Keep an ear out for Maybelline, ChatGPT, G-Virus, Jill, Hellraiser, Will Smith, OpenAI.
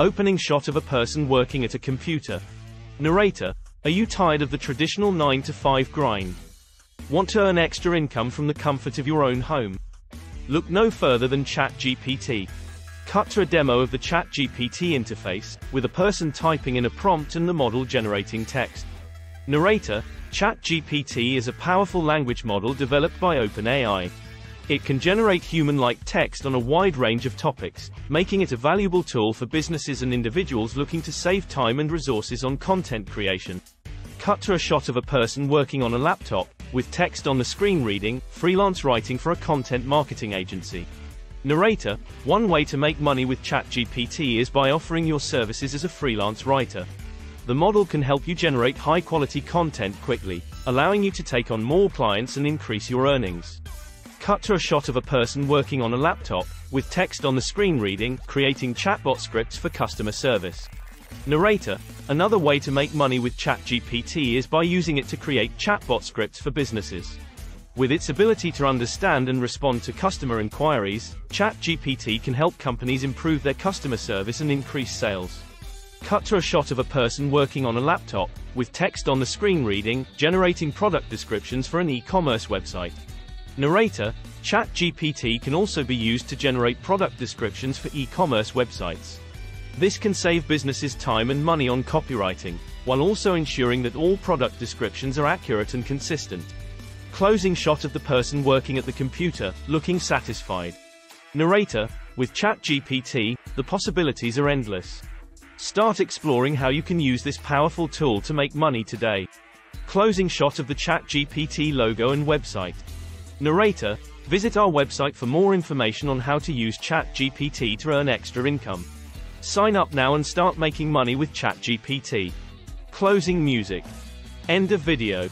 Opening shot of a person working at a computer. Narrator, are you tired of the traditional 9 to 5 grind? Want to earn extra income from the comfort of your own home? Look no further than ChatGPT. Cut to a demo of the ChatGPT interface, with a person typing in a prompt and the model generating text. Narrator, ChatGPT is a powerful language model developed by OpenAI. It can generate human-like text on a wide range of topics, making it a valuable tool for businesses and individuals looking to save time and resources on content creation. Cut to a shot of a person working on a laptop, with text on the screen reading, freelance writing for a content marketing agency. Narrator, one way to make money with ChatGPT is by offering your services as a freelance writer. The model can help you generate high-quality content quickly, allowing you to take on more clients and increase your earnings. Cut to a shot of a person working on a laptop, with text on the screen reading, creating chatbot scripts for customer service. Narrator, another way to make money with ChatGPT is by using it to create chatbot scripts for businesses. With its ability to understand and respond to customer inquiries, ChatGPT can help companies improve their customer service and increase sales. Cut to a shot of a person working on a laptop, with text on the screen reading, generating product descriptions for an e-commerce website. Narrator, ChatGPT can also be used to generate product descriptions for e-commerce websites. This can save businesses time and money on copywriting, while also ensuring that all product descriptions are accurate and consistent. Closing shot of the person working at the computer, looking satisfied. Narrator, with ChatGPT, the possibilities are endless. Start exploring how you can use this powerful tool to make money today. Closing shot of the ChatGPT logo and website. Narrator, visit our website for more information on how to use ChatGPT to earn extra income. Sign up now and start making money with ChatGPT. Closing music. End of video.